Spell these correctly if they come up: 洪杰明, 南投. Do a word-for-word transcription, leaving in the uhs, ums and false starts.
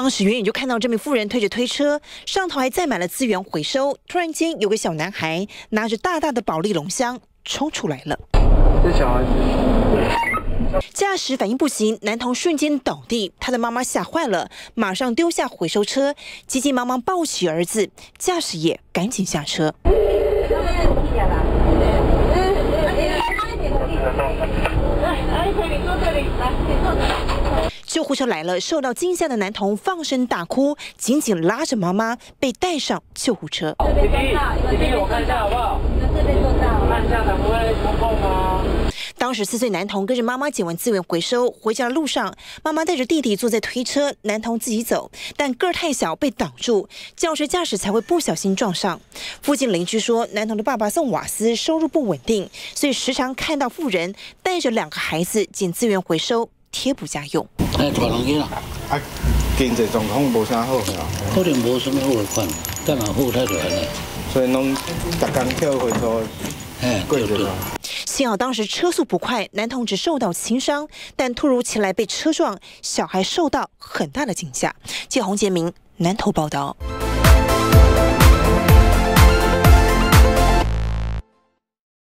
当时远远就看到这名妇人推着推车，上头还载满了资源回收。突然间，有个小男孩拿着大大的保丽龙箱冲出来了。这小孩子驾驶反应不行，男童瞬间倒地，他的妈妈吓坏了，马上丢下回收车，急急忙忙抱起儿子，驾驶也赶紧下车。 救护车来了，受到惊吓的男童放声大哭，紧紧拉着妈妈被带上救护车。弟弟，弟弟，我看一下好不好？这边坐到，看一下能不能通过吗？当时十四岁男童跟着妈妈捡完资源回收，回家的路上，妈妈带着弟弟坐在推车，男童自己走，但个儿太小被挡住，轿车驾驶才会不小心撞上。附近邻居说，男童的爸爸送瓦斯，收入不稳定，所以时常看到妇人带着两个孩子捡资源回收。 贴补家用。哎，大龙囡啦，啊，经济状况无啥好，可能无什么好款，但若好太多了，所以拢逐工跳回头，哎，贵着呢。幸好当时车速不快，男童只受到轻伤，但突如其来被车撞，小孩受到很大的惊吓。记者洪杰明南投报道。